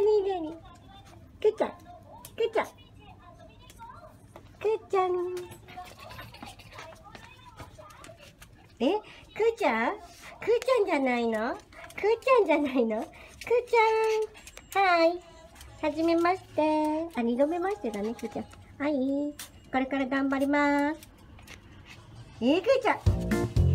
にくっちゃんくっちゃんくっちゃんくっちゃんくっちゃんじゃないのくっちゃんじゃないのくっちゃんはいはじめましてあ二度目ましてだねくっちゃんはいこれから頑張りますくっちゃん